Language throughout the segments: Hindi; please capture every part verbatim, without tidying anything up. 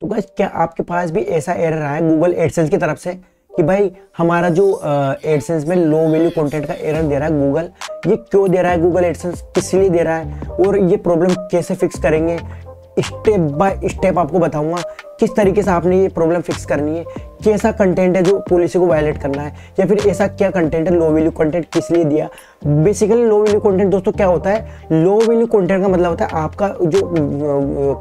तो गाइस क्या आपके पास भी ऐसा एरर आया गूगल एडसेंस की तरफ से कि भाई हमारा जो एडसेंस में लो वैल्यू कंटेंट का एरर दे रहा है गूगल, ये क्यों दे रहा है, गूगल एडसेंस किस लिए दे रहा है और ये प्रॉब्लम कैसे फिक्स करेंगे, स्टेप बाय स्टेप आपको बताऊंगा किस तरीके से आपने ये प्रॉब्लम फिक्स करनी है, कैसा कंटेंट है जो पॉलिसी को वायलेट करना है या फिर ऐसा क्या कंटेंट है, लो वैल्यू कंटेंट किस लिए दिया। बेसिकली लो वैल्यू कंटेंट दोस्तों क्या होता है, लो वैल्यू कंटेंट का मतलब होता है आपका जो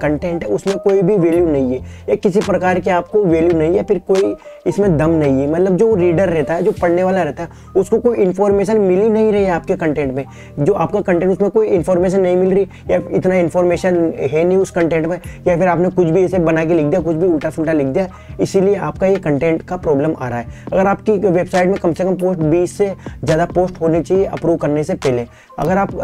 कंटेंट है उसमें कोई भी वैल्यू नहीं है या किसी प्रकार की आपको वैल्यू नहीं है, फिर कोई इसमें दम नहीं है, मतलब जो रीडर रहता है, जो पढ़ने वाला रहता है उसको कोई इन्फॉर्मेशन मिल ही नहीं रही है आपके कंटेंट में, जो आपका कंटेंट उसमें कोई इन्फॉर्मेशन नहीं मिल रही या इतना इन्फॉर्मेशन है नहीं उस कंटेंट में, या फिर आपने कुछ भी ऐसे बना के लिख दिया, कुछ भी उल्टा सुल्टा लिख दिया, इसीलिए आपका ये कंटेंट का प्रॉब्लम आ रहा है। अगर आपकी वेबसाइट में कम से कम पोस्ट बीस से ज़्यादा पोस्ट होनी चाहिए अप्रूव करने से पहले, अगर आप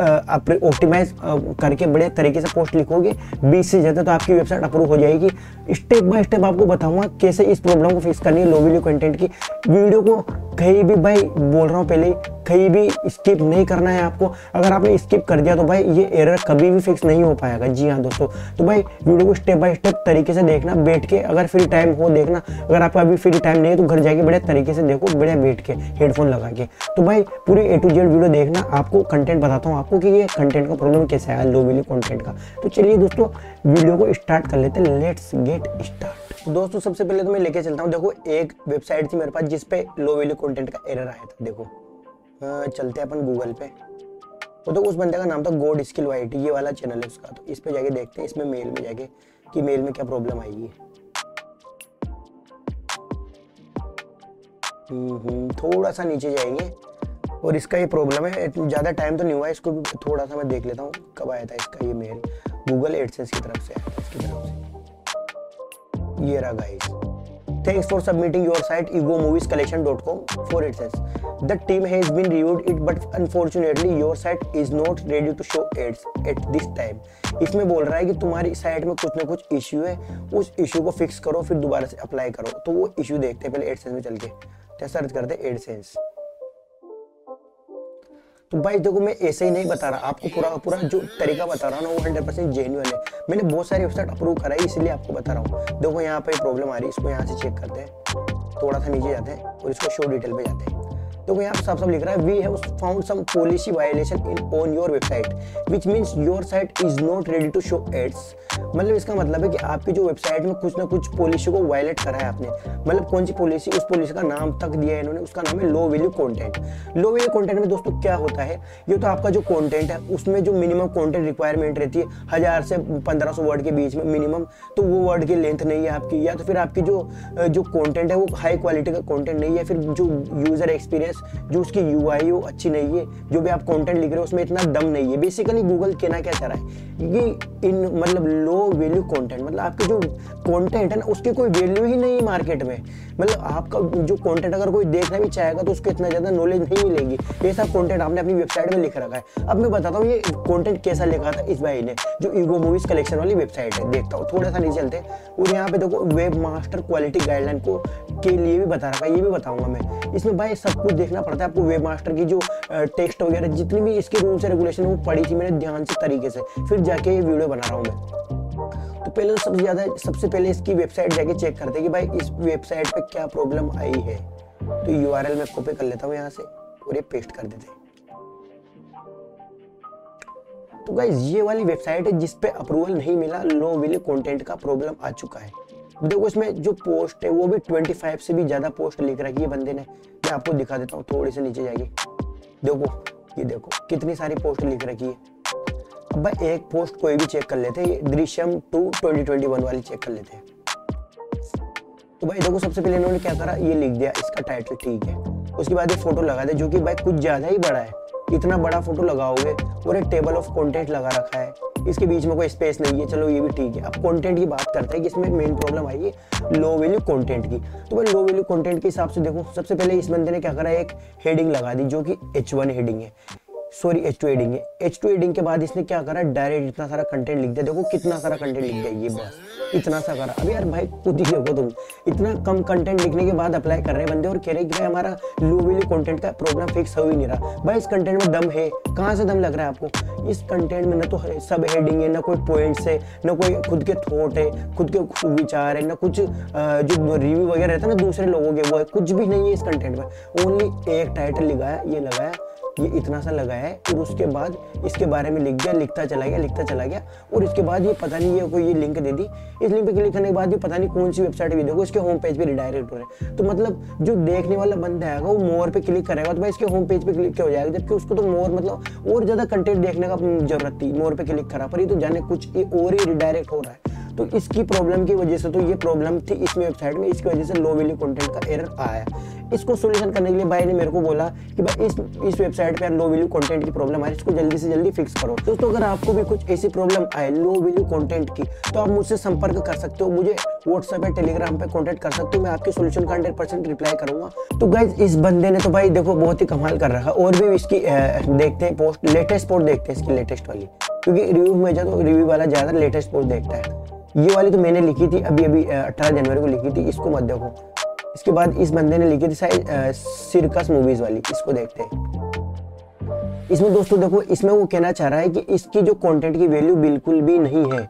ऑप्टिमाइज करके बड़े तरीके से पोस्ट लिखोगे बीस से ज़्यादा तो आपकी वेबसाइट अप्रूव हो जाएगी। स्टेप बाय स्टेप आपको बताऊंगा कैसे इस प्रॉब्लम को फिक्स करनी है लो वैल्यू कंटेंट की। वीडियो को कहीं भी भाई बोल रहा हूँ पहले कहीं भी स्किप नहीं करना है आपको, अगर आपने स्किप कर दिया तो भाई ये एरर कभी भी फिक्स नहीं हो पाएगा। जी हाँ दोस्तों, तो भाई वीडियो को स्टेप बाय स्टेप तरीके से देखना, बैठ के अगर फ्री टाइम हो देखना, अगर आपका अभी फ्री टाइम नहीं है तो घर जाके बड़े तरीके से देखो, बड़े बैठ के हेडफोन लगा के। तो भाई पूरी ए टू जेड वीडियो देखना, आपको कंटेंट बताता हूँ आपको कि ये कंटेंट का प्रॉब्लम कैसे आया लो वैल्यू कंटेंट का। तो चलिए दोस्तों वीडियो को स्टार्ट कर लेते हैं, लेट्स गेट स्टार्ट। दोस्तों सबसे पहले तो मैं लेके चलता हूँ, देखो एक वेबसाइट थी मेरे पास जिस पे लो वैल्यू कंटेंट का एरर आया था। देखो आ, चलते हैं अपन गूगल पे, तो देखो उस बंदे का नाम था गोड स्किल वाइट, ये वाला चैनल है उसका, तो इस पे जाके देखते हैं इसमें मेल में जाके कि मेल में क्या प्रॉब्लम आई है। थोड़ा सा नीचे जाएंगे और इसका ये प्रॉब्लम है, ज़्यादा टाइम तो नहीं हुआ इसको, थोड़ा सा मैं देख लेता हूँ कब आया था इसका ये मेल। गूगल एडसेंस की तरफ से आया था, इसकी तरफ से ये रहा guys. Thanks for submitting your site ego movies collection dot com for AdSense. The team has been reviewed it but unfortunately your site is not ready to show ads at this time. इसमें बोल रहा है कि तुम्हारी साइट में कुछ ना कुछ इश्यू है, उस इश्यू को फिक्स करो फिर दोबारा से अप्लाई करो। तो वो इश्यू देखते हैं पहले एडसेंस में चल के, सर्च करते हैं एडसेंस। तो भाई देखो मैं ऐसे ही नहीं बता रहा आपको, पूरा पूरा जो तरीका बता रहा हूँ ना वो हंड्रेड परसेंट जेन्युइन है, मैंने बहुत सारी वेबसाइट अप्रूव कराई इसलिए आपको बता रहा हूँ। देखो यहाँ पे प्रॉब्लम आ रही है, इसको यहाँ से चेक करते हैं, थोड़ा सा नीचे जाते हैं और इसको शो डिटेल पे जाते हैं। देखो यहाँ पे साफ साफ लिख रहा है we have found some policy violation in on your website which means your site is not ready to show ads. मतलब इसका मतलब है कि आपकी जो वेबसाइट में कुछ ना कुछ पॉलिसी को वायलेट करा है आपने, मतलब कौन सी पॉलिसी, उस पॉलिसी का नाम तक दिया है इन्होंने, उसका नाम है low value content. Low value content में दोस्तों क्या होता है, ये तो आपका जो कंटेंट है उसमें जो मिनिमम कंटेंट रिक्वायरमेंट रहती है हज़ार से पंद्रह सौ वर्ड के बीच में मिनिमम, तो वो वर्ड की लेंथ नहीं है आपकी, या तो फिर आपकी जो जो कंटेंट है वो हाई क्वालिटी का कंटेंट नहीं है, फिर जो यूज़र एक्सपीरियंस जो उसकी यू आई वो अच्छी नहीं है, जो भी आप कंटेंट लिख रहे हो उसमें इतना दम नहीं है। बेसिकली गूगल कहना क्या चाह रहा है कि इन मतलब लो वैल्यू कंटेंट मतलब आपके जो कंटेंट है ना उसकी कोई वैल्यू ही नहीं है मार्केट में, मतलब आपका जो कंटेंट अगर कोई देखना भी चाहेगा तो उसको इतना ज़्यादा नॉलेज नहीं मिलेगी। ये सब कंटेंट आपने अपनी वेबसाइट में लिख रखा है। अब मैं बताता हूँ ये कंटेंट कैसा लिखा था इस भाई ने, जो ईगो मूवीज कलेक्शन वाली वेबसाइट है। देखता हूँ थोड़ा सा नीचे चलते हैं और यहाँ पे देखो वेब मास्टर क्वालिटी गाइडलाइन को के लिए भी बता रखा है, ये भी बताऊँगा मैं। इसमें भाई सब कुछ देखना पड़ता है आपको, वेब मास्टर की जो टेक्स्ट वगैरह जितनी भी इसके रूल्स एंड रेगुलेशन वो पढ़ी थी मैंने ध्यान से तरीके से, फिर जाके ये वीडियो बना रहा हूँ मैं। तो पहले सबसे ज़्यादा सबसे पहले इसकी वेबसाइट जाके चेक करते हैं कि भाई इस वेबसाइट पे क्या प्रॉब्लम आई है। तो यूआरएल मैं कॉपी कर लेता हूँ यहाँ से और ये पेस्ट कर देते हैं। तो गाइस ये वाली वेबसाइट है जिस पे अप्रूवल नहीं मिला, लो वैल्यू कंटेंट का प्रॉब्लम आ चुका है। देखो इसमें जो पोस्ट है वो भी पच्चीस से भी ज़्यादा पोस्ट लिख रखी है बंदे ने, मैं आपको दिखा देता हूँ। थोड़े से नीचे जाएगी देखो, ये देखो कितनी सारी पोस्ट लिख रखी है। अब भाई एक पोस्ट कोई भी चेक कर लेते हैं, Drishyam two twenty twenty one वाली चेक कर लेते हैं। तो भाई देखो सबसे पहले इन्होंने क्या करा, ये लिख दिया इसका टाइटल, ठीक है, उसके बाद ये फोटो लगा दिया जो कि भाई कुछ ज़्यादा ही बड़ा है, इतना बड़ा फोटो लगाओगे, और एक टेबल ऑफ कंटेंट लगा रखा है, इसके बीच में कोई स्पेस नहीं है, चलो ये भी ठीक है। अब कंटेंट की बात करते हैं कि इसमें मेन प्रॉब्लम आई है लो वैल्यू कंटेंट की। तो भाई लो वैल्यू कंटेंट के हिसाब से देखो सबसे पहले इस बंदे ने क्या करा, एक हेडिंग लगा दी जो कि एच वन हेडिंग है। सॉरी एच टू एडिंग है। एच टू एडिंग के बाद इसने क्या करा, डायरेक्ट इतना सारा कंटेंट लिख दिया। देखो कितना सारा कंटेंट लिख दिया ये, बस इतना सा करा। अब यार भाई खुद ही देखो तुम, इतना कम कंटेंट लिखने के बाद अप्लाई कर रहे हैं बंदे और कह रहे हैं कि भाई हमारा लो वैल्यू कंटेंट का प्रोग्राम फिक्स हो ही नहीं रहा। भाई इस कंटेंट में दम है, कहाँ से दम लग रहा है आपको? इस कंटेंट में ना तो सब हेडिंग है, ना कोई पॉइंट्स है, ना कोई खुद के थॉट है, खुद के विचार है, ना कुछ जो रिव्यू वगैरह रहता है ना दूसरे लोगों के, वो है कुछ भी नहीं है इस कंटेंट में। ओनली एक टाइटल लगाया, ये लगाया, ये इतना सा लगाया है और उसके बाद इसके बारे में लिख दिया, लिखता चला गया, लिखता चला गया। और इसके बाद ये पता नहीं ये कोई ये लिंक दे दी, इस लिंक पे क्लिक करने के बाद ये पता नहीं कौन सी वेबसाइट भी देखो इसके होम पेज पे रिडायरेक्ट हो रहा है। तो मतलब जो देखने वाला बंदा आएगा वो मोर पे क्लिक करेगा तो भाई इसके होम पेज पे क्लिक हो जाएगा, जबकि उसको तो मोर मतलब और ज़्यादा कंटेंट देखने का जरूरत थी, मोर पे क्लिक करा, पर ये तो जाने कुछ और ही रिडायरेक्ट हो रहा है। तो इसकी प्रॉब्लम की वजह से, तो ये प्रॉब्लम थी इसमें वेबसाइट में, इसकी वजह से लो वैल्यू कंटेंट का एरर आया। इसको सोल्यूशन करने के लिए भाई ने मेरे को बोला कि भाई इस इस वेबसाइट पे लो वैल्यू कंटेंट की प्रॉब्लम आ रही है, इसको जल्दी से जल्दी फिक्स करो। दोस्तों तो अगर आपको भी कुछ ऐसी प्रॉब्लम आए लो वैल्यू कंटेंट की तो आप मुझसे संपर्क कर सकते हो, मुझे व्हाट्सएप या टेलीग्राम पे कॉन्टेक्ट कर सकते हो, मैं आपके सोल्यूशन का हंड्रेड परसेंट रिप्लाई करूँगा। तो गाइज इस बंदे ने तो भाई देखो बहुत ही कमाल कर रहा है। और भी इसकी देखते हैं पोस्ट, लेटेस्ट पोस्ट देखते हैं इसकी लेटेस्ट वाली, क्योंकि रिव्यू में जाए तो रिव्यू वाला ज़्यादा लेटेस्ट पोस्ट देखता है। ये वाली तो मैंने लिखी थी अभी अभी अठारह जनवरी को लिखी थी, इसको मत देखो। इसके बाद इस बंदे ने लिखी थी शायद सर्कस मूवीज वाली, इसको देखते हैं। इसमें दोस्तों देखो, इसमें वो कहना चाह रहा है कि इसकी जो कंटेंट की वैल्यू बिल्कुल भी नहीं है,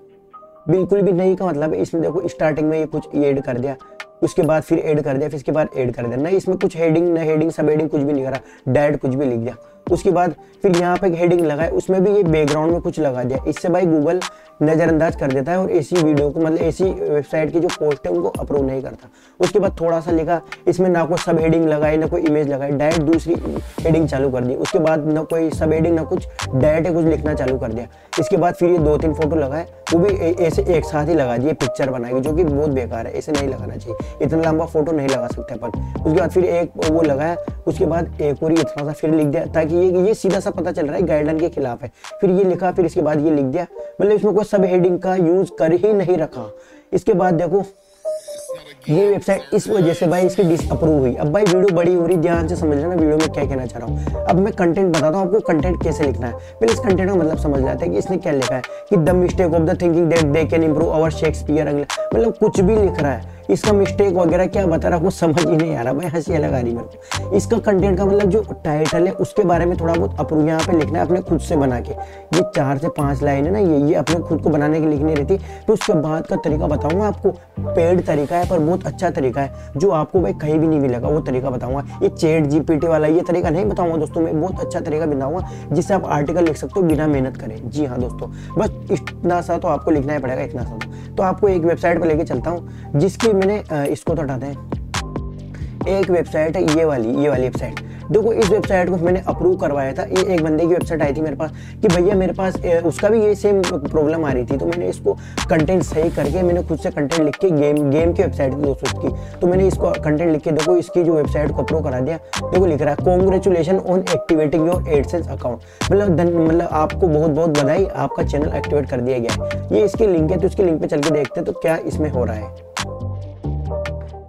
बिल्कुल भी नहीं का मतलब है इसमें देखो स्टार्टिंग में ये कुछ ऐड कर दिया, उसके बाद फिर ऐड कर दिया, फिर इसके बाद ऐड कर दिया, ना इसमें कुछ हेडिंग ना हेडिंग सब हेडिंग कुछ भी नहीं करा, डायरेक्ट कुछ भी लिख दिया। उसके बाद फिर यहाँ पे हेडिंग लगाए, उसमें भी ये बैकग्राउंड में कुछ लगा दिया। इससे भाई गूगल नज़रअंदाज कर देता है और ऐसी वीडियो को मतलब ऐसी वेबसाइट की जो पोस्ट है उनको अप्रूव नहीं करता। उसके बाद थोड़ा सा लिखा, इसमें ना कोई सब हेडिंग लगाई ना कोई इमेज लगाई, डायरेक्ट दूसरी हेडिंग चालू कर दी। उसके बाद ना कोई सब हेडिंग ना कुछ, डायरेक्ट कुछ लिखना चालू कर दिया। इसके बाद फिर ये दो तीन फोटो लगाए, वो भी ऐसे एक साथ ही लगा दिए, पिक्चर बनाएगी, जो कि बहुत बेकार है, ऐसे नहीं लगाना चाहिए, इतना लंबा फोटो नहीं लगा सकते अपन। उसके बाद फिर एक वो लगाया, उसके बाद एक और इतना सा फिर लिख दिया, ताकि ये ये सीधा सा पता चल रहा है गाइडलाइन के खिलाफ है। फिर ये लिखा, फिर इसके बाद ये लिख दिया, मतलब इसमें कोई सब हेडिंग का यूज कर ही नहीं रखा। इसके बाद देखो ये वेबसाइट इस वजह से भाई इसकी डिसअप्रूव हुई। अब भाई वीडियो बड़ी हो रही, ध्यान से समझ लेना वीडियो में क्या कहना चाह रहा हूँ। अब मैं कंटेंट बताता हूँ आपको कंटेंट कैसे लिखना है। पहले इस कंटेंट का मतलब समझ लेते हैं कि इसने क्या लिखा है कि the mistake of the thinking that they can improve our Shakespeare, मतलब कुछ भी लिख रहा है। इसका मिस्टेक वगैरह क्या बता रहा है वो समझ ही नहीं आ रहा, भाई हंसी लगा रही मेरे को। इसका कंटेंट का मतलब जो टाइटल है उसके बारे में थोड़ा बहुत अप्रूव यहाँ पे लिखना है अपने खुद से बना के। ये चार से पांच लाइन है ना, ये ये अपने खुद को बनाने की लिखनी रहती। तो उसके बाद का तरीका बताऊंगा आपको, पेड तरीका है पर बहुत अच्छा तरीका है, जो आपको भाई कहीं भी नहीं मिलेगा वो तरीका बताऊंगा। ये चैट जीपीटी वाला ये तरीका नहीं बताऊंगा दोस्तों, मैं बहुत अच्छा तरीका बताऊंगा जिससे आप आर्टिकल लिख सकते हो बिना मेहनत करे। जी हाँ दोस्तों, बस इतना सा तो आपको लिखना ही पड़ेगा, इतना सा। तो आपको एक वेबसाइट पर लेके चलता हूँ जिसकी मैंने इसको तो हटाते हैं। एक वेबसाइट है ये वाली, ये वाली वेबसाइट देखो, इस वेबसाइट को मैंने अप्रूव करवाया था। ये एक बंदे की वेबसाइट आई थी मेरे पास कि भैया मेरे पास उसका भी ये सेम प्रॉब्लम आ रही थी, तो मैंने इसको कंटेंट सही करके मैंने खुद से कंटेंट लिख के, गेम गेम की वेबसाइट थी दोस्तों की, तो मैंने इसको कंटेंट लिख के देखो इसकी जो वेबसाइट को अप्रूव करा दिया। देखो लिख रहा है congratulation on activating your AdSense account, मतलब मतलब आपको बहुत बहुत बधाई, आपका चैनल एक्टिवेट कर दिया गया है। ये इसकी लिंक है, तो इसकी लिंक पर चल के देखते हैं तो क्या इसमें हो रहा है।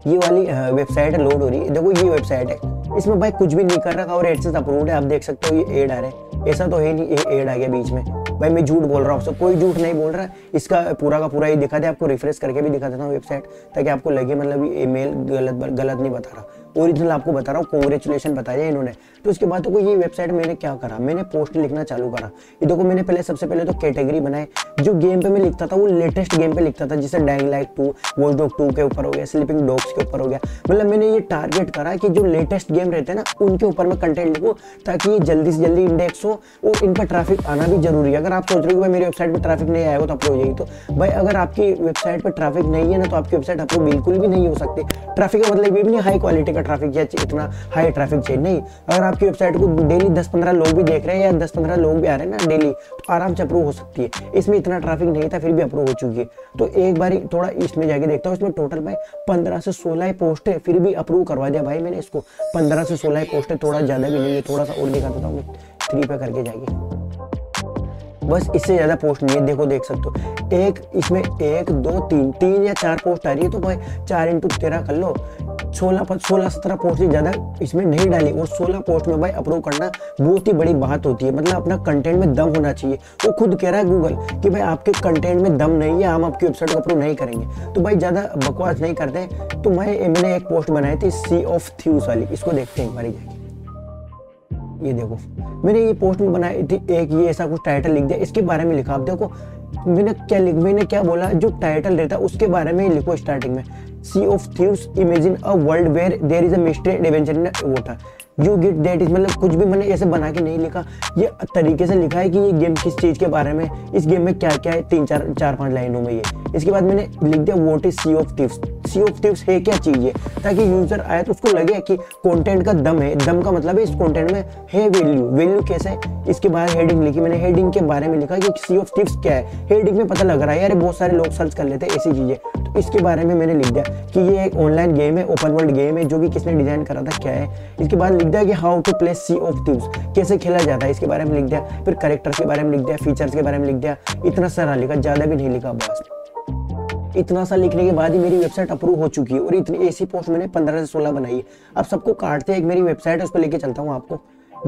ये वाली वेबसाइट लोड हो रही है, देखो ये वेबसाइट है, इसमें भाई कुछ भी नहीं कर रखा और एडसेंस अप्रूव्ड है। आप देख सकते हो ये एड आ रहा है, ऐसा तो है नहीं ये एड आ गया बीच में। भाई मैं झूठ बोल रहा हूँ आपसे, कोई झूठ नहीं बोल रहा है। इसका पूरा का पूरा ये दिखा दे आपको, रिफ्रेश करके भी दिखा देता हूँ वेबसाइट, ताकि आपको लगे मतलब ये मेल गलत गलत नहीं बता रहा, ओरिजिनल आपको बता रहा हूँ, कॉन्ग्रेचुलेशन बताया इन्होंने। तो उसके बाद देखो ये वेबसाइट मैंने क्या करा, मैंने पोस्ट लिखना चालू करा। ये देखो मैंने पहले सबसे पहले तो कैटेगरी बनाए, जो गेम पे मैं लिखता था वो लेटेस्ट गेम पे लिखता था, जैसे dying light two, watch dog two के ऊपर हो गया, स्लीपिंग डॉग्स के ऊपर हो गया। मतलब मैंने ये टारगेट करा कि जो लेटेस्ट गेम रहते हैं ना उनके ऊपर मैं कंटेंट लिखूँ, ताकि ये जल्दी से जल्दी इंडेक्स हो और इनका ट्रैफिक आना भी जरूरी है। अगर आप सोच रहे हो कि भाई मेरी वेबसाइट पर ट्रैफिक नहीं आएगा तो अप्रूव हो जाएगी, तो भाई अगर आपकी वेबसाइट पर ट्रैफिक नहीं है ना तो आपकी वेबसाइट अप्रूव बिल्कुल भी नहीं हो सकती। ट्रैफिक का मतलब ये भी नहीं हाई क्वालिटी का ट्रैफिक या इतना हाई ट्रैफिक चाहिए, नहीं। अगर आपकी वेबसाइट को डेली दस पंद्रह लोग भी देख रहे हैं या दस पंद्रह लोग भी आ रहे हैं ना डेली, तो आराम से अप्रूव हो सकती है। इसमें इतना ट्रैफिक नहीं था फिर भी अप्रूव हो चुकी है। तो एक बार थोड़ा इसमें जाके देखता हूँ, इसमें टोटल भाई पंद्रह से सोलह पोस्ट है, फिर भी अप्रूव करवा दिया भाई मैंने इसको। पंद्रह से सोलह पोस्ट है, थोड़ा ज़्यादा भी नहीं है, थोड़ा सा और दिखा देता हूँ थ्री पे करके जाके, बस इससे ज़्यादा पोस्ट नहीं है। देखो देख सकते हो एक इसमें एक दो तीन तीन या चार पोस्ट आ रही है, तो भाई चार इंटू तेरह कर लो, सोलह सोलह सत्रह पोस्ट से ज़्यादा इसमें नहीं डाली। और सोलह पोस्ट में भाई अप्रूव करना बहुत ही बड़ी बात होती है, मतलब अपना कंटेंट में दम होना चाहिए। वो खुद कह रहा है गूगल कि भाई आपके कंटेंट में दम नहीं है, हम आपकी वेबसाइट को अप्रूव नहीं करेंगे। तो भाई ज़्यादा बकवास नहीं करते। तो मैं मैंने एक पोस्ट बनाई थी सी ऑफ थीव्स वाली, इसको देखते हैं एक बार जाके। ये देखो मैंने ये पोस्ट में बनाई थी एक, ये ऐसा कुछ टाइटल लिख दिया इसके बारे में लिखा। आप देखो मैंने क्या लिख मैंने क्या बोला, जो टाइटल रहता है उसके बारे में ही लिखो स्टार्टिंग में। Sea of thieves imagine a world where there is a mystery adventure in water you get that is, मतलब कुछ भी मैंने ऐसे बना के नहीं लिखा, ये तरीके से लिखा है कि ये गेम किस चीज़ के बारे में, इस गेम में क्या क्या है, तीन चार चार पाँच लाइनों में ये। इसके बाद मैंने लिख दिया what is sea of thieves, sea of thieves है क्या चीज़ है, ताकि यूज़र आए तो उसको लगे कि कंटेंट का दम है। दम का मतलब है इस कंटेंट में है वैल्यू। वैल्यू कैसे है, इसके बाद हेडिंग लिखी मैंने, हेडिंग के बारे में लिखा कि सी ऑफ थीव्स क्या है। हेडिंग में पता लग रहा है यार बहुत सारे लोग सर्च कर लेते हैं ऐसी चीज़ें, तो इसके बारे में मैंने लिख दिया कि ये एक ऑनलाइन गेम है, ओपन वर्ल्ड गेम है, जो भी किसने डिज़ाइन करा था क्या है। इसके बाद लिख दिया कि how to play sea of thieves, कैसे खेला जाता है, इसके बारे में लिख दिया। फिर कैरेक्टर्स के बारे में लिख दिया, फीचर्स के बारे में लिख दिया। इतना सारा लिखा, ज़्यादा भी नहीं लिखा। बस इतना सा लिखने के बाद ही मेरी वेबसाइट अप्रूव हो चुकी है। और इतनी ऐसी पोस्ट मैंने पंद्रह से सोलह बनाई है। अब सबको काटते हैं, एक मेरी वेबसाइट है उस पर लेके चलता हूँ आपको।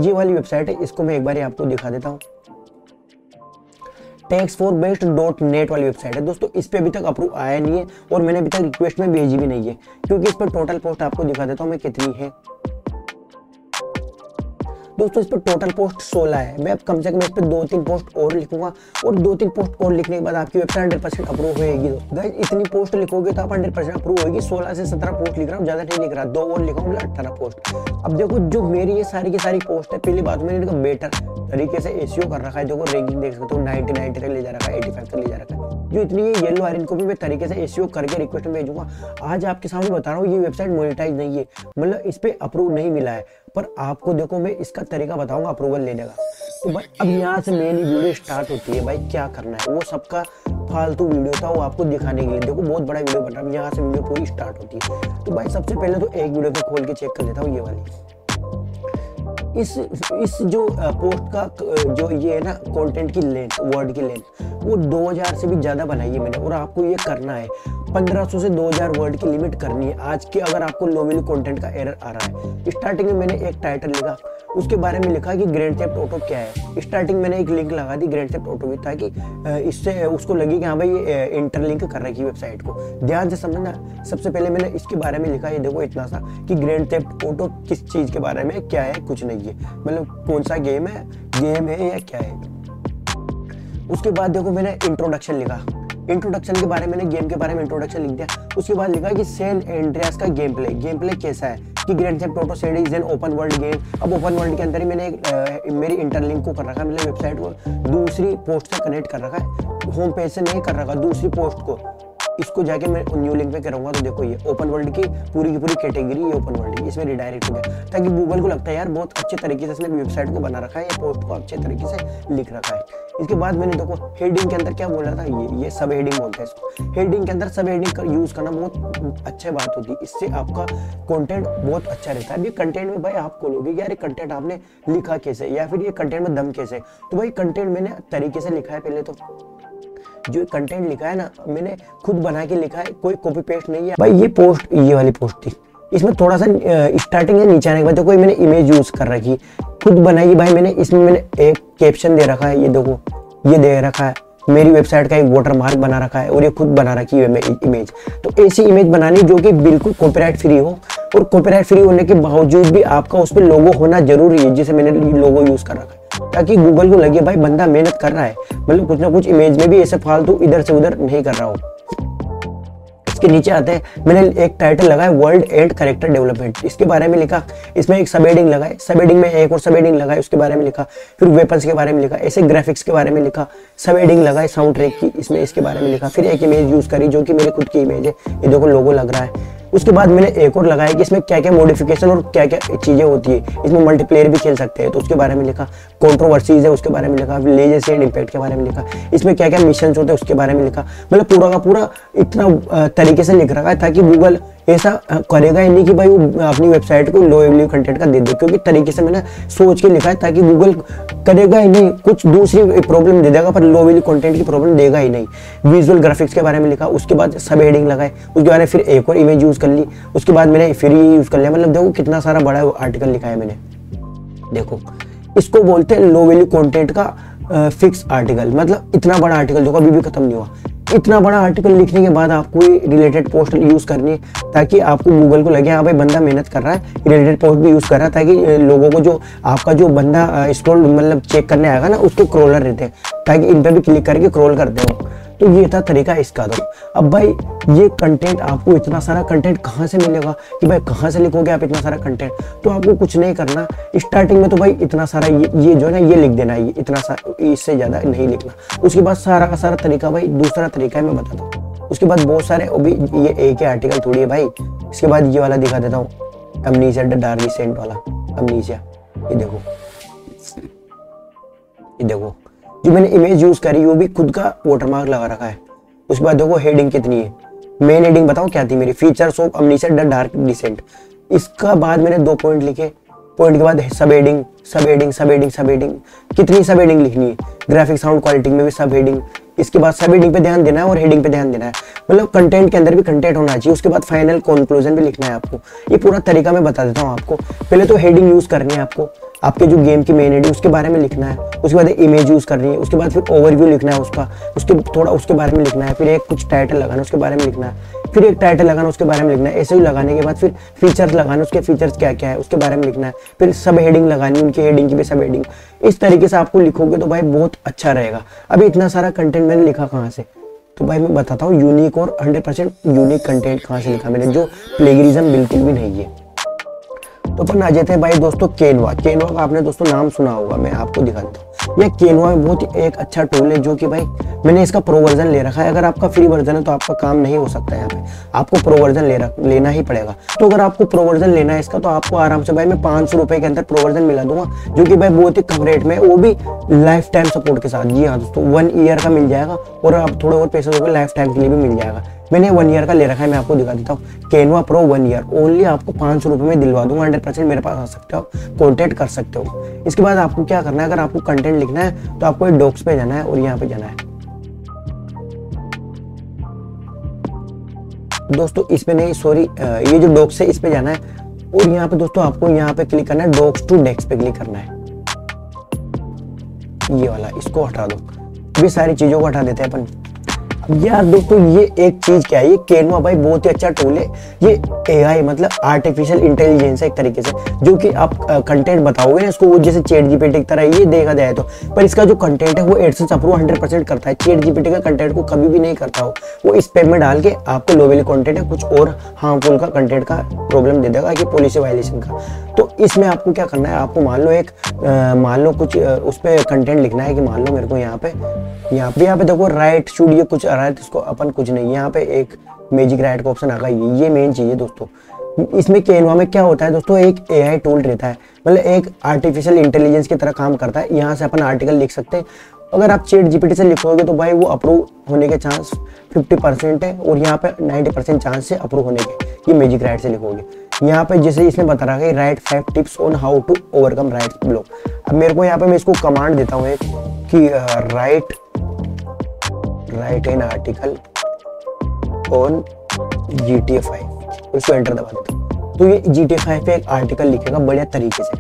ये वाली वेबसाइट है, इसको मैं एक बार आपको दिखा देता हूँ। Techs four best dot net वाली वेबसाइट है दोस्तों। इस पर अभी तक अप्रूव आया नहीं है और मैंने अभी तक रिक्वेस्ट में भेजी भी नहीं है, क्योंकि इस पर टोटल पोस्ट आपको दिखा देता हूँ मैं कितनी है दोस्तों। इस पर टोटल पोस्ट सोलह है। मैं अब कम से कम इस पर दो तीन पोस्ट और लिखूंगा, और दो तीन पोस्ट और लिखने के बाद आपकी वेबसाइट हंड्रेड परसेंट अप्रूव होगी दोस्तों। इतनी पोस्ट लिखोगे तो आप हंड्रेड परसेंट अप्रूव होगी। सोलह से सत्रह पोस्ट लिख रहा हूँ, ज़्यादा नहीं लिख रहा, दो और लिखूँ, मतलब अट्ठारह पोस्ट। अब देखो जो मेरी ये सारी की सारी पोस्ट है, पहली बात मैंने इनका बेटर तरीके से एसईओ कर रखा है। देखो रैंकिंग देख सकते हो, नाइनटी नाइनटी तक ले जा रखा है, एटी फाइव तक ले जा रखा है। जो इतनी येलो आ रही इनको भी मैं तरीके से एसईओ करके रिक्वेस्ट भेजूंगा। आज आपके सामने बता रहा हूँ ये वेबसाइट मोनेटाइज नहीं है, मतलब इस पर अप्रूव नहीं मिला है, पर आपको देखो मैं इसका तरीका बताऊंगा अप्रूवल लेने का। तो भाई अब यहाँ से मेरी वीडियो स्टार्ट होती है, भाई क्या करना है वो सबका फालतू वीडियो था वो आपको दिखाने के लिए। देखो बहुत बड़ा वीडियो बना, अब यहाँ से वीडियो पूरी स्टार्ट होती है। तो भाई सबसे पहले तो एक वीडियो को खोल के चेक कर लेता हूँ ये वाली। इस इस जो पोस्ट का जो ये है ना कंटेंट की लेंथ, वर्ड की लेंथ, वो दो हज़ार से भी ज़्यादा बनाई है मैंने। और आपको ये करना है पंद्रह सौ से दो हज़ार वर्ड की लिमिट करनी है आज की। अगर आपको लो वैल्यू कंटेंट का एरर आ रहा है, स्टार्टिंग में मैंने एक टाइटल लिखा, उसके बारे में लिखा कि ग्रैंड थेफ्ट ऑटो क्या है। स्टार्टिंग मैंने एक लिंक लगा दी ग्रैंड थेफ्ट ऑटो की, ताकि इससे उसको लगे कि हाँ भाई ये इंटरलिंक कर रखी है वेबसाइट को। ध्यान से समझना, सबसे पहले मैंने इसके बारे में लिखा, ये देखो इतना सा कि ग्रैंड थेफ्ट ऑटो किस चीज़ के बारे में, क्या है, कुछ नहीं है, मतलब कौन सा गेम है, गेम है या क्या है। उसके बाद देखो मैंने इंट्रोडक्शन लिखा, इंट्रोडक्शन के बारे में, मैंने गेम के बारे में इंट्रोडक्शन लिख दिया। उसके बाद लिखा कि सैन एंड्रियास का गेम प्ले, गेम प्ले कैसा है कि grand theft auto set is an open world game. अब ओपन वर्ल्ड के अंदर ही मैंने एक, मेरी इंटरलिंक को कर रखा है, मतलब वेबसाइट को दूसरी पोस्ट से कनेक्ट कर रखा है, होम पेज से नहीं कर रखा, दूसरी पोस्ट को। इसको जाके मैं न्यू लिंक पे कराऊंगा तो देखो ये ओपन वर्ल्ड की पूरी की पूरी कैटेगरी ये ओपन वर्ल्ड की इसमें रिडायरेक्ट हो गया, ताकि गूगल को लगता है यार बहुत अच्छे तरीके से इसने वेबसाइट को बना रखा है, ये पोस्ट को अच्छे तरीके से लिख रखा है। इसके बाद मैंने देखो हेडिंग के अंदर क्या बोला था, ये ये सब हेडिंग बोलते हैं इसको। हेडिंग के अंदर सब हेडिंग कर यूज़ करना बहुत अच्छी बात होती है, इससे आपका कॉन्टेंट बहुत अच्छा रहता है। अब ये कंटेंट में भाई आप बोलोगे यार ये कंटेंट आपने लिखा कैसे, या फिर ये कंटेंट में दम कैसे। तो भाई कंटेंट मैंने तरीके से लिखा है, पहले तो जो कंटेंट लिखा है ना मैंने खुद बना के लिखा है, कोई कॉपी पेस्ट नहीं है। भाई ये पोस्ट ये वाली पोस्ट थी, इसमें थोड़ा सा स्टार्टिंग है नीचे आने के बाद कोई मैंने इमेज यूज कर रखी, खुद बनाई भाई मैंने। इसमें मैंने एक कैप्शन दे रखा है, ये देखो ये दे रखा है, मेरी वेबसाइट का एक वाटर मार्क बना रखा है, और ये खुद बना रखी है इमेज। तो ऐसी इमेज बनानी जो कि बिल्कुल कॉपीराइट फ्री हो, और कॉपीराइट फ्री होने के बावजूद भी आपका उस पर लोगो होना जरूरी है, जिसे मैंने लोगो यूज कर रखा है, ताकि गूगल को लगे भाई बंदा मेहनत कर रहा है, मतलब कुछ ना कुछ इमेज में भी ऐसे फालतू इधर से उधर नहीं कर रहा हो। इसके नीचे आते हैं, मैंने एक टाइटल लगाया वर्ल्ड एंड कैरेक्टर डेवलपमेंट, इसके बारे में लिखा। इसमें एक सब हेडिंग लगाई, सब हेडिंग में एक और सब हेडिंग लगाई, उसके बारे में लिखा। फिर वेपन्स के बारे में लिखा, ऐसे ग्राफिक्स के बारे में लिखा, सब हेडिंग लगाई साउंड ट्रैक की, इसमें इसके बारे में लिखा। फिर एक इमेज यूज करी जो कि मेरे खुद की इमेज है, ये देखो लोगो लग रहा है। उसके बाद मैंने एक और लगाया कि इसमें क्या क्या मॉडिफिकेशन और क्या क्या चीज़ें होती है, इसमें मल्टीप्लेयर भी खेल सकते हैं, तो उसके बारे में लिखा। कंट्रोवर्सीज है उसके बारे में लिखा, लेजेंसी एंड इम्पैक्ट के बारे में लिखा, इसमें क्या क्या मिशन होते हैं उसके बारे में लिखा। मतलब पूरा का पूरा इतना तरीके से लिख रखा है, ताकि गूगल ऐसा करेगा ही नहीं कि भाई वो अपनी वेबसाइट को लो एवल्यू कंटेंट का दे दे, क्योंकि तरीके से मैंने सोच के लिखा है ताकि गूगल करेगा ही नहीं, कुछ दूसरी प्रॉब्लम दे देगा पर लो एवल्यू कंटेंट की प्रॉब्लम देगा ही नहीं। विजुअल ग्राफिक्स के बारे में लिखा, उसके बाद सब हेडिंग लगाए, उसके बारे में फिर एक और इमेज यूज़ कर ली, उसके बाद मैंने फिर ये यूज़ कर लिया। मतलब देखो कितना सारा बड़ा आर्टिकल लिखा है मैंने। देखो इसको बोलते हैं लो वैल्यू कंटेंट का फिक्स आर्टिकल। मतलब इतना बड़ा आर्टिकल देखो अभी भी खत्म नहीं हुआ, इतना बड़ा आर्टिकल लिखने के बाद आपको रिलेटेड पोस्ट यूज़ करनी है ताकि आपको गूगल को लगे हाँ भाई बंदा मेहनत कर रहा है, रिलेटेड पोस्ट भी यूज़ कर रहा है, ताकि लोगों को जो आपका जो बंदा स्क्रॉल मतलब चेक करने आएगा ना उसको क्रोलर देते हैं ताकि इन पर भी क्लिक करके क्रोल कर दें। तो ये था तरीका इसका। तो अब भाई ये कंटेंट आपको इतना सारा कंटेंट कहाँ से मिलेगा कि भाई कहाँ से लिखोगे आप इतना सारा कंटेंट? तो आपको कुछ नहीं करना स्टार्टिंग में, तो भाई इतना सारा ये ये जो है ना ये लिख देना है, इतना सारा, इससे ज़्यादा नहीं लिखना। उसके बाद सारा का सारा तरीका भाई दूसरा तरीका मैं बताता हूँ। उसके बाद बहुत सारे अभी ये एक ही आर्टिकल थोड़ी है भाई। इसके बाद ये वाला दिखा देता हूँ, अमनीसिया डार्ली सेंट वाला, अमनीसिया। ये देखो ये देखो जो मैंने इमेज यूज़ करी वो भी खुद का वाटरमार्क लगा रखा है। उसके बाद देखो हेडिंग कितनी है, मेन हेडिंग बताओ क्या थी मेरी, features of अमनीसिया the dark descent. इसका बाद मैंने दो पॉइंट लिखे, पॉइंट के बाद सब हेडिंग सब हेडिंग सब हेडिंग सब हेडिंग, कितनी सब हेडिंग लिखनी है, ग्राफिक साउंड क्वालिटी में भी सब हेडिंग। इसके बाद सब हेडिंग पे ध्यान देना है और हेडिंग पे ध्यान देना है, मतलब कंटेंट के अंदर भी कंटेंट होना चाहिए। उसके बाद फाइनल कंक्लूजन भी लिखना है आपको। ये पूरा तरीका मैं बता देता हूँ आपको। पहले तो हेडिंग यूज़ करनी है आपको, आपके जो गेम की मेन हेडिंग उसके बारे में लिखना है, उसके बाद इमेज यूज़ करनी है, उसके बाद फिर ओवरव्यू लिखना है उसका, उसके थोड़ा उसके बारे में लिखना है, फिर एक कुछ टाइटल लगाना उसके बारे में लिखना है, फिर एक टाइटल लगाना उसके बारे में लिखना है। ऐसे ही लगाने के बाद फिर फीचर्स लगाना, उसके फीचर्स क्या क्या है उसके बारे में लिखना है, फिर सब हेडिंग लगानी उनकी हेडिंग की भी सब हेडिंग। इस तरीके से आपको लिखोगे तो भाई बहुत अच्छा रहेगा। अभी इतना सारा कंटेंट मैंने लिखा कहाँ से? तो भाई मैं बताता हूँ, यूनिक और हंड्रेड परसेंट यूनिक कंटेंट कहाँ से लिखा मैंने, जो प्लेगरिज्म बिल्कुल भी नहीं है। तो अपन आ जाते हैं भाई दोस्तों कैनवा। कैनवा का आपने दोस्तों नाम सुना होगा, मैं आपको दिखाता हूँ। यह कैनवा में बहुत एक अच्छा टूल है, जो कि भाई मैंने इसका प्रो वर्जन ले रखा है। अगर आपका फ्री वर्जन है तो आपका काम नहीं हो सकता है, यहाँ पे आपको प्रो वर्जन ले लेना ही पड़ेगा। तो अगर आपको प्रो वर्जन लेना है इसका तो आपको आराम से भाई मैं पाँच सौ रुपये के अंदर प्रो वर्जन मिला दूंगा, जो कि भाई बहुत ही कम रेट में, वो भी लाइफ टाइम सपोर्ट के साथ। जी हाँ दोस्तों, वन ईयर का मिल जाएगा और आप थोड़े और पैसे दोगे लाइफ टाइम के लिए भी मिल जाएगा। मैंने वन ईयर का ले रखा है, मैं आपको दिखा देता हूँ। Canva pro one year only आपको पाँच सौ रुपये में दिलवा दूंगा, हंड्रेड परसेंट मेरे पास आ सकते हो, कॉन्टेक्ट कर सकते हो। इसके बाद आपको क्या करना है, अगर आपको कंटेंट लिखना है तो आपको डॉक्स पे जाना है और यहाँ पे जाना है दोस्तों, इसमें नहीं सॉरी ये जो डॉक्स है इस पे जाना है और यहाँ पे दोस्तों आपको यहाँ पे क्लिक करना है, डॉक्स टू डेस्क पे क्लिक करना है। ये वाला इसको हटा दो, ये सारी चीजों को हटा देते हैं अपन। यार दोस्तों ये एक चीज़ क्या है, ये कैनवा भाई बहुत ही अच्छा टूल है। ये एआई मतलब आर्टिफिशियल इंटेलिजेंस है एक तरीके से, जो कि आप कंटेंट बताओगे ना इसको, वो जैसे चैट जीपीटी की तरह ये देखा जाए तो। पर इसका जो कंटेंट है वो एडसेंस अप्रूव हंड्रेड परसेंट करता है, चैट जीपीटी का कंटेंट को कभी भी नहीं करता हो। वो इस पेन में डाल के आपको लो वैल्यू कंटेंट है कुछ और हार्मफुल का कंटेंट का प्रॉब्लम दे देगा कि पॉलिसी वायलेशन का। तो इसमें आपको क्या करना है, आपको मान लो एक मान लो कुछ उस पर कंटेंट लिखना है कि मान लो मेरे को यहाँ पे यहाँ पे यहाँ पे देखो राइट शुड ये कुछ रहा है, तो इसको अपन कुछ नहीं, यहाँ पे एक मैजिक राइट का ऑप्शन आ गया। ये ये मेन चीज़ है दोस्तों। इसमें कैनवा में क्या होता है दोस्तों, एक एआई टूल रहता है, मतलब एक आर्टिफिशियल इंटेलिजेंस की तरह काम करता है। यहाँ से अपन आर्टिकल लिख सकते हैं। अगर आप चैट जीपीटी से लिखोगे तो भाई वो अप्रूव होने के चांस फिफ्टी परसेंट है और यहाँ पे नाइंटी परसेंट चांस है अप्रूव होने के, ये मैजिक राइट से लिखोगे। यहाँ पे जैसे इसने बता रहा है write five tips on how to overcome write block. अब मेरे को यहाँ पे मैं इसको कमांड देता हूँ एक कि write write an article on G T A five, उसको एंटर दबा देता हूँ। तो ये जी टी ए फाइव पे एक आर्टिकल लिखेगा बढ़िया तरीके से,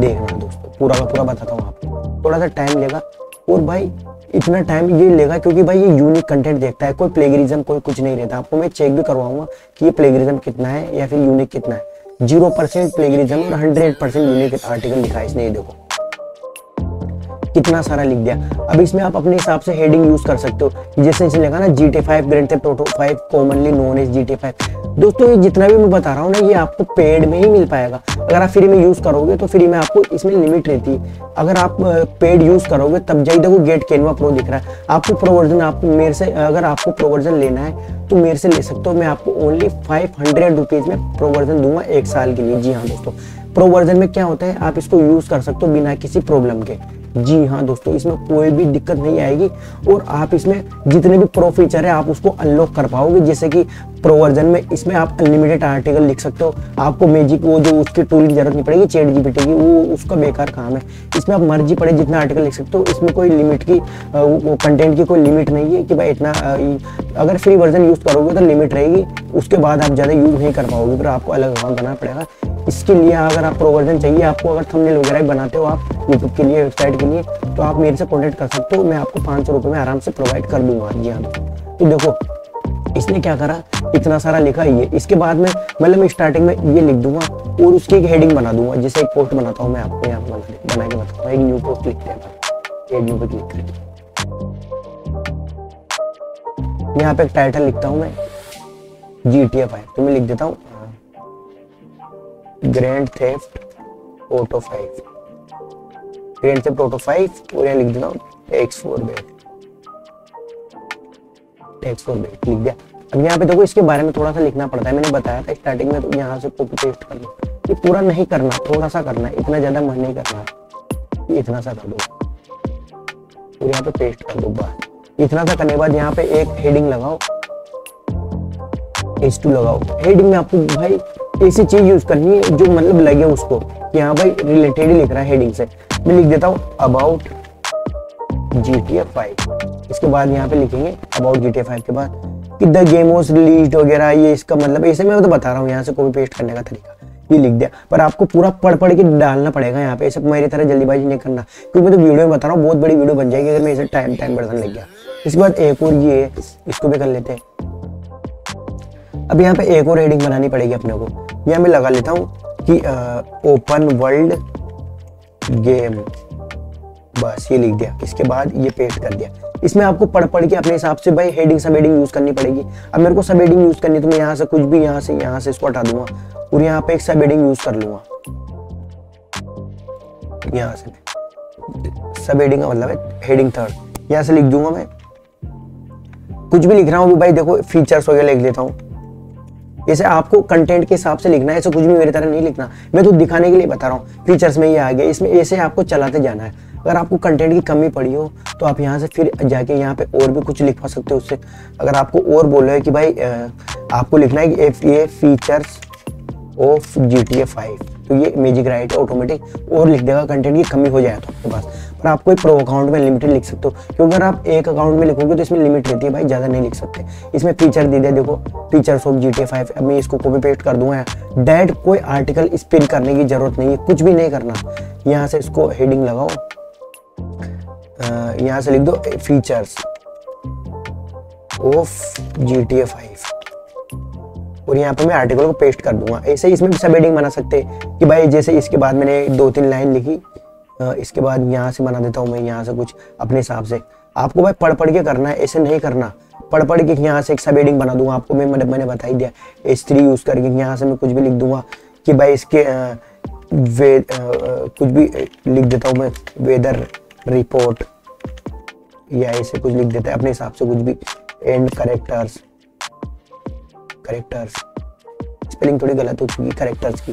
देखना दोस्तों पूरा का पूरा बताता हूँ आपको। थोड़ा सा टाइम लेगा और भाई इतना टाइम ये लेगा क्योंकि भाई ये यूनिक कंटेंट देखता है, कोई प्लेगरिज्म कोई कुछ नहीं रहता। आपको मैं चेक भी करवाऊंगा कि ये प्लेगरिज्म कितना है या फिर यूनिक कितना है। जीरो परसेंट प्लेगरिज्म और हंड्रेड परसेंट यूनिक आर्टिकल लिखा है इसने। ये देखो कितना सारा लिख दिया। अब इसमें आप अपने हिसाब से हेडिंग यूज कर सकते हो, जैसे इसने लिखा ना G T A five grand theft auto five commonly known as G T A five. दोस्तों ये जितना भी मैं बता रहा हूँ ना ये आपको पेड में ही मिल पाएगा। अगर आप फ्री में यूज करोगे तो फ्री में आपको इसमें लिमिट रहती है, अगर आप पेड यूज करोगे तब जाइए। देखो गेट कैनवा प्रो दिख रहा है आपको, प्रो वर्जन आप मेरे से, अगर आपको प्रो वर्जन लेना है तो मेरे से ले सकते हो। मैं आपको ओनली फाइव हंड्रेड रुपीज में प्रो वर्जन दूंगा एक साल के लिए। जी हाँ दोस्तों, प्रो वर्जन में क्या होता है आप इसको यूज कर सकते हो बिना किसी प्रॉब्लम के। जी हाँ दोस्तों, इसमें कोई भी दिक्कत नहीं आएगी और आप इसमें जितने भी प्रो फीचर है आप उसको अनलॉक कर पाओगे। जैसे कि प्रो वर्जन में इसमें आप अनलिमिटेड आर्टिकल लिख सकते हो, आपको मैजिक वो जो उसकी टूल की जरूरत नहीं पड़ेगी, चैट जीपीटी की, वो उसका बेकार काम है। इसमें आप मर्जी पड़े जितना आर्टिकल लिख सकते हो, इसमें कोई लिमिट की कंटेंट की कोई लिमिट नहीं है कि भाई इतना। अगर फ्री वर्जन यूज़ करोगे तो लिमिट रहेगी, उसके बाद आप ज़्यादा यूज़ नहीं कर पाओगे, फिर आपको अलग अकाउंट बनाना पड़ेगा। इसके लिए अगर आप प्रो वर्जन चाहिए आपको, अगर थंबनेल वगैरह बनाते हो आप यूट्यूब के लिए, वेबसाइट के लिए, तो आप मेरे से कॉन्टेक्ट कर सकते हो, मैं आपको पाँच सौ रुपये में आराम से प्रोवाइड कर दूंगा। जी हाँ, तो देखो इसने क्या करा, इतना सारा लिखा ही है। इसके बाद में मतलब मैं स्टार्टिंग में ये लिख दूंगा और उसकी एक हेडिंग बना दूंगा। जैसे एक पोस्ट बनाता हूँ मैं आपको, यहाँ बना के बताता हूँ। एक न्यू पोस्ट लिखते हैं, न्यू पर क्लिक करते, यहाँ पे एक टाइटल लिखता हूँ मैं जी टी ए फाइव, तो मैं लिख देता हूँ grand theft auto five, grand theft auto five, और यहाँ लिख देता हूँ techs four best, techs four best लिख दिया। अब यहाँ पे देखो इसके बारे में थोड़ा सा लिखना पड़ता है, मैंने बताया था स्टार्टिंग में, तो यहाँ से कॉपी पेस्ट कर लो। ये पूरा नहीं करना, थोड़ा सा करना है, इतना ज्यादा मन नहीं करना, इतना सा कर दो, यहाँ पे पेस्ट कर दो। बात इतना सा करने के बाद यहाँ पे एक हेडिंग लगाओ, एच टू लगाओ। हेडिंग में आपको भाई ऐसी चीज यूज करनी है जो मतलब लगे उसको, यहाँ भाई रिलेटेड ही लिख रहा है हेडिंग से। मैं लिख देता हूँ about G T A five. इसके बाद यहाँ पे लिखेंगे about G T A five के बाद कि द गेम वाज रिलीज्ड वगैरह, ये इसका मतलब ऐसे मैं तो बता रहा हूँ, यहाँ से कॉपी पेस्ट करने का तरीका ये लिख दिया। पर आपको पूरा पढ़ पढ़ के डालना पड़ेगा यहाँ पे, ऐसे मेरी तरह जल्दीबाजी नहीं करना, क्योंकि मैं तो वीडियो में बता रहा हूँ बहुत बड़ी वीडियो बन जाएगी अगर मैं इसे टाइम टाइम बढ़ाने लग गया। इसके बाद एक और ये, इसको भी कर लेते हैं। अब यहाँ पे एक और हेडिंग बनानी पड़ेगी अपने को, यहाँ मैं लगा लेता हूँ कि ओपन वर्ल्ड गेम, बस ये लिख दिया। इसके बाद ये पेस्ट कर दिया। इसमें आपको पढ़ पढ़ के अपने हिसाब से भाई हेडिंग सब हेडिंग यूज़ करनी पड़ेगी। अब मेरे को सब हेडिंग यूज़ करनी है तो मैं यहाँ से कुछ भी यहाँ से यहाँ से इसको हटा दूंगा और यहाँ पे एक सब हेडिंग यूज़ कर लूँगा। यहाँ से सब हेडिंग का मतलब है हेडिंग थर्ड, यहाँ से लिख दूंगा मैं कुछ भी लिख रहा हूँ भाई। देखो फीचर्स वगैरह लिख लेता हूँ, जैसे आपको कंटेंट के हिसाब से लिखना है, ऐसे कुछ भी मेरी तरह नहीं लिखना, मैं तो दिखाने के लिए बता रहा हूँ। फीचर्स में ये आ गया, इसमें ऐसे आपको चलाते जाना है। अगर आपको कंटेंट की कमी पड़ी हो तो आप यहाँ से फिर जाके यहाँ पे और भी कुछ लिखवा सकते हो उससे। अगर आपको और बोलो है कि भाई आपको लिखना है कि ये features of G T A five, तो ये मैजिक राइट है ऑटोमेटिक और लिख देगा कंटेंट की कमी हो जाए तो आपके पास। पर आप कोई प्रो अकाउंट में लिमिटेड लिख सकते हो, क्योंकि अगर आप एक अकाउंट में लिखोगे तो इसमें लिमिट रहती है भाई, ज़्यादा नहीं लिख सकते। इसमें फीचर दे दिया, देखो features of G T A five. अब मैं इसको कॉपी पेस्ट कर दूंगा, डायरेक्ट कोई आर्टिकल स्पिन करने की जरूरत नहीं है, कुछ भी नहीं करना। यहाँ से इसको हेडिंग लगाओ, यहाँ से लिख दो features of G T A five और यहाँ पे मैं आर्टिकल को पेस्ट कर दूंगा। ऐसे इसमें भी सब हेडिंग बना सकते हैं कि भाई, जैसे इसके बाद मैंने दो तीन लाइन लिखी, इसके बाद यहाँ से बना देता हूँ मैं, यहाँ से कुछ अपने हिसाब से। आपको भाई पढ़ पढ़ के करना है, ऐसे नहीं करना। पढ़ पढ़ के यहाँ से एक सब हेडिंग बना दूंगा आपको, मैं मैंने बता ही दिया एच थ्री यूज़ करके। यहाँ से मैं कुछ भी लिख दूंगा कि भाई इसके वे कुछ भी लिख देता हूँ मैं, वेदर रिपोर्ट, या ऐसे कुछ लिख देता है अपने हिसाब से कुछ भी। एंड करेक्टर्स, करेक्टर्स स्पेलिंग थोड़ी गलत हो चुकी है करेक्टर्स की,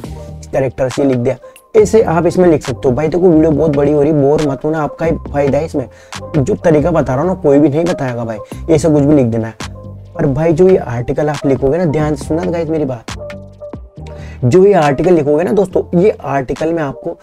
करेक्टर्स ये लिख दिया। ऐसे आप इसमें लिख सकते हो भाई। देखो वीडियो बहुत बड़ी हो रही, बोर मत होना, आपका ही फायदा है इसमें। जो तरीका बता रहा हूँ ना कोई भी नहीं बताएगा भाई, ऐसा कुछ भी लिख देना है। पर भाई जो ये आर्टिकल आप लिखोगे ना, ध्यान से सुनना गाइस मेरी बात, जो ये आर्टिकल लिखोगे ना दोस्तों, ये आर्टिकल में आपको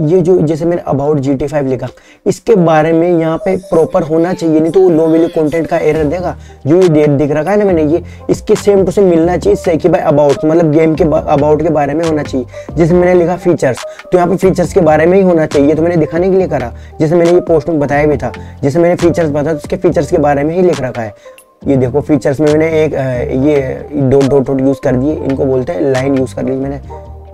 ये जो जैसे मैंने about G T A five लिखा, इसके बारे में यहाँ पे प्रॉपर होना चाहिए, नहीं तो वो लो वैल्यू कंटेंट का एरर देगा। जो ये डेट दिख रखा है ना मैंने, ये इसके सेम टू सेम मिलना चाहिए, इससे कि भाई अबाउट मतलब गेम के अबाउट के बारे में होना चाहिए। जैसे मैंने लिखा फीचर्स, तो यहाँ पे फीचर्स के बारे में ही होना चाहिए, तो मैंने दिखाने के लिए करा। जैसे मैंने ये पोस्ट में बताया भी था, जैसे मैंने फीचर्स बताया तो उसके फीचर्स के बारे में ही लिख रखा है। ये देखो फीचर्स में मैंने एक ये डॉट डॉट डॉट यूज़ कर दिए, इनको बोलते हैं लाइन यूज़ कर ली मैंने,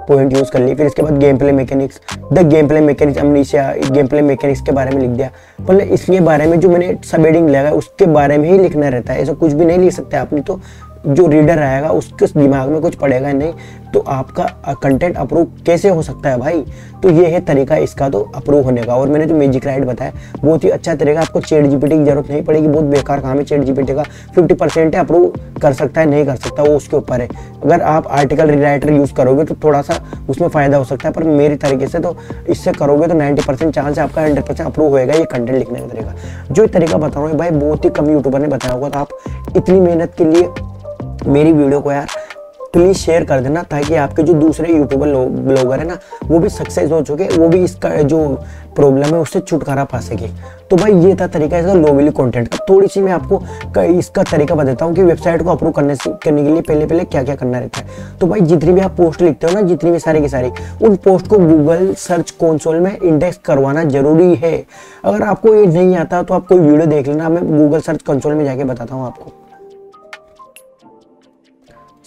पॉइंट यूज़ कर लिए। फिर इसके बाद game play mechanics, the game play mechanics अमनीशिया, game play mechanics के बारे में लिख दिया। मतलब इसके बारे में जो मैंने सब हेडिंग लगा उसके बारे में ही लिखना रहता है, ऐसा कुछ भी नहीं लिख सकते आप। नहीं तो जो रीडर आएगा उसके दिमाग में कुछ पड़ेगा नहीं, तो आपका कंटेंट अप्रूव कैसे हो सकता है भाई। तो ये है तरीका इसका तो अप्रूव होने का। और मैंने जो मैजिक राइट बताया बहुत ही अच्छा तरीका, आपको चैट जीपीटी की जरूरत नहीं पड़ेगी, बहुत बेकार काम है चैट जीपीटी का। फिफ्टी परसेंट है अप्रूव कर सकता है नहीं कर सकता वो उसके ऊपर है। अगर आप आर्टिकल राइटर यूज़ करोगे तो थोड़ा सा उसमें फ़ायदा हो सकता है, पर मेरे तरीके से तो इससे करोगे तो नाइन्टी परसेंट चांस है आपका हंड्रेड परसेंट अप्रूव होएगा। ये कंटेंट लिखने का तरीका जो तरीका बता रहा हूँ भाई बहुत ही कम यूट्यूबर ने बताया होगा। तो आप इतनी मेहनत के लिए मेरी वीडियो को यार प्लीज़ शेयर कर देना, ताकि आपके जो दूसरे यूट्यूबर लोग ब्लॉगर है ना वो भी सक्सेस हो चुके, वो भी इसका जो प्रॉब्लम है उससे छुटकारा पा सके। तो भाई ये था तरीका इसका लोवेली कंटेंट का। थोड़ी सी मैं आपको इसका तरीका बताता हूँ कि वेबसाइट को अप्रूव करने से करने के लिए पहले पहले क्या क्या करना रहता है। तो भाई जितनी भी आप पोस्ट लिखते हो ना, जितनी भी सारी की सारी, उन पोस्ट को गूगल सर्च कंसोल में इंडेक्स करवाना जरूरी है। अगर आपको ये नहीं आता तो आप कोई वीडियो देख लेना, मैं गूगल सर्च कंसोल में जाके बताता हूँ आपको।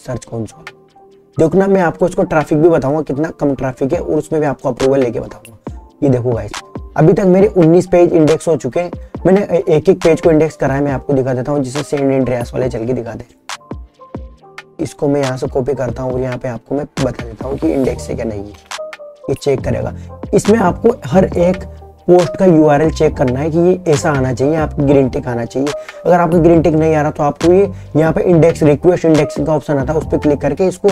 सर्च कंसोल देखो ना, मैं आपको इसको ट्रैफिक भी बताऊंगा कितना कम ट्रैफिक है और उसमें भी आपको अप्रूवल लेके बताऊंगा। ये देखो गाइस, अभी तक मेरे उन्नीस पेज इंडेक्स हो चुके हैं। मैंने एक एक पेज को इंडेक्स कराया, मैं आपको दिखा देता हूँ। जिसे सेंड इंड्रेस वाले चल के दिखा दे, इसको मैं यहाँ से कॉपी करता हूँ और यहाँ पे आपको मैं बता देता हूँ कि इंडेक्स है क्या नहीं, ये चेक करेगा। इसमें आपको हर एक पोस्ट का यूआरएल चेक करना है कि ये ऐसा आना चाहिए, आपको ग्रीन टिक आना चाहिए। अगर आपको ग्रीन टिक नहीं आ रहा तो आपको ये यहाँ पे इंडेक्स रिक्वेस्ट इंडेक्सिंग का ऑप्शन आता है, उस पर क्लिक करके इसको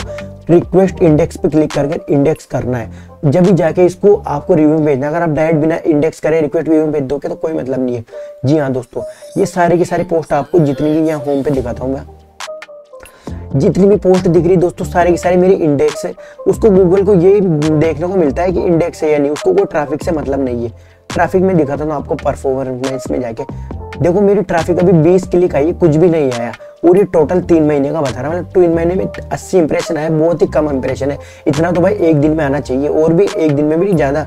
रिक्वेस्ट इंडेक्स पे क्लिक करके इंडेक्स करना है, जब भी जाके इसको आपको रिव्यू में भेजना। अगर आप डायरेक्ट बिना इंडेक्स करें रिक्वेस्ट रिव्यू में भेज दोगे तो कोई मतलब नहीं है। जी हाँ दोस्तों, ये सारे की सारी पोस्ट आपको जितनी भी यहाँ होम पे दिखाता हूँ मैं, जितनी भी पोस्ट दिख रही दोस्तों सारी की सारी मेरी इंडेक्स है। उसको गूगल को ये देखने को मिलता है कि इंडेक्स है या नहीं, उसको कोई ट्रैफिक से मतलब नहीं है। ट्रैफिक में दिखाता हूँ आपको परफॉर्मेंस में जाके, देखो मेरी ट्रैफिक अभी बीस क्लिक आई है, कुछ भी नहीं आया। और ये टोटल तीन महीने का बता रहा हूँ, तीन महीने में अस्सी इंप्रेशन आया, बहुत ही कम इंप्रेशन है। इतना तो भाई एक दिन में आना चाहिए, और भी एक दिन में भी ज़्यादा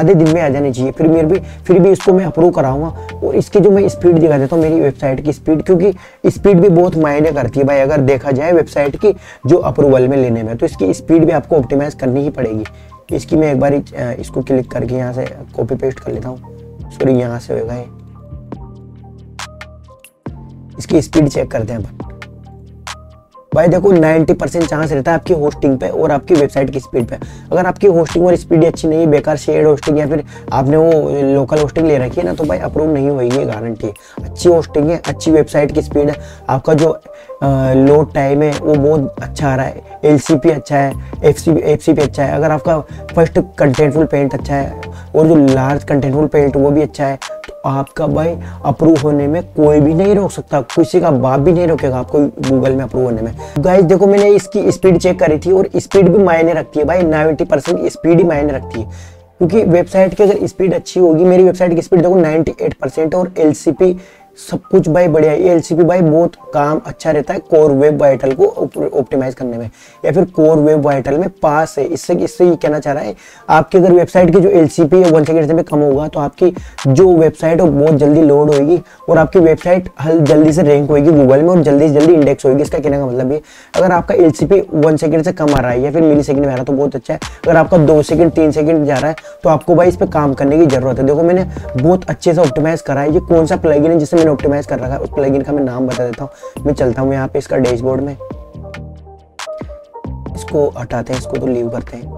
आधे दिन में आ जाने चाहिए, फिर मेरे भी फिर भी इसको मैं अप्रूव कराऊंगा। और इसकी जो मैं स्पीड दिखा देता हूँ मेरी वेबसाइट की स्पीड, क्योंकि स्पीड भी बहुत मायने करती है भाई अगर देखा जाए वेबसाइट की जो अप्रूवल में लेने में, तो इसकी स्पीड भी आपको ऑप्टिमाइज़ करनी ही पड़ेगी। इसकी मैं एक बार इसको क्लिक करके यहाँ से कॉपी पेस्ट कर लेता हूँ, सॉरी यहाँ से होगा ये, इसकी स्पीड चेक करते हैं भाई। देखो नब्बे परसेंट चांस रहता है आपकी होस्टिंग पे और आपकी वेबसाइट की स्पीड पे। अगर आपकी होस्टिंग और स्पीड अच्छी नहीं है, बेकार शेयर होस्टिंग या फिर आपने वो लोकल होस्टिंग ले रखी है ना, तो भाई अप्रूव नहीं होगी गारंटी। अच्छी होस्टिंग है, अच्छी वेबसाइट की स्पीड है, आपका जो लोड टाइम है वो बहुत अच्छा आ रहा है, एल सी पी अच्छा है, F C F C P अच्छा है, अगर आपका फर्स्ट कंटेंटफुल पेंट अच्छा है और जो लार्ज कंटेंटफुल पेंट वो भी अच्छा है, आपका भाई अप्रूव होने में कोई भी नहीं रोक सकता, किसी का बाप भी नहीं रोकेगा आपको गूगल में अप्रूव होने में। गाइस देखो मैंने इसकी स्पीड चेक करी थी, और स्पीड भी मायने रखती है भाई, नब्बे परसेंट स्पीड ही मायने रखती है। क्योंकि वेबसाइट की अगर स्पीड अच्छी होगी, मेरी वेबसाइट की स्पीड देखो अट्ठानवे परसेंट, और एल सी पी सब कुछ भाई बढ़िया है। एल सी पी भाई बहुत काम अच्छा रहता है कोर वेब वाइटल को ऑप्टिमाइज करने में, या फिर कोर वेब वाइटल में पास है। इससे इससे ये कहना चाह रहा है आपकी अगर वेबसाइट की जो एल सी पी है वन सेकेंड में कम होगा तो आपकी जो वेबसाइट है बहुत जल्दी लोड होगी और आपकी वेबसाइट जल्दी से रैंक होगी गूगल में और जल्दी से जल्दी इंडेक्स होगी। इसका कहने का मतलब ये, अगर आपका L C P one second से कम आ रहा है या फिर मिली सेकेंड में आ रहा है तो बहुत अच्छा है। अगर आपका दो सेकेंड तीन सेकेंड जा रहा है तो आपको भाई इस पर काम करने की जरूरत है। देखो मैंने बहुत अच्छे से ऑप्टिमाइज़ करा है। ये कौन सा प्लगइन है जिससे मैंने ऑप्टिमाइज कर रखा है, उस प्लगइन का मैं नाम बता देता हूँ। मैं चलता हूँ यहाँ पे इसका डैशबोर्ड में, इसको हटाते हैं, इसको तो लीव करते हैं।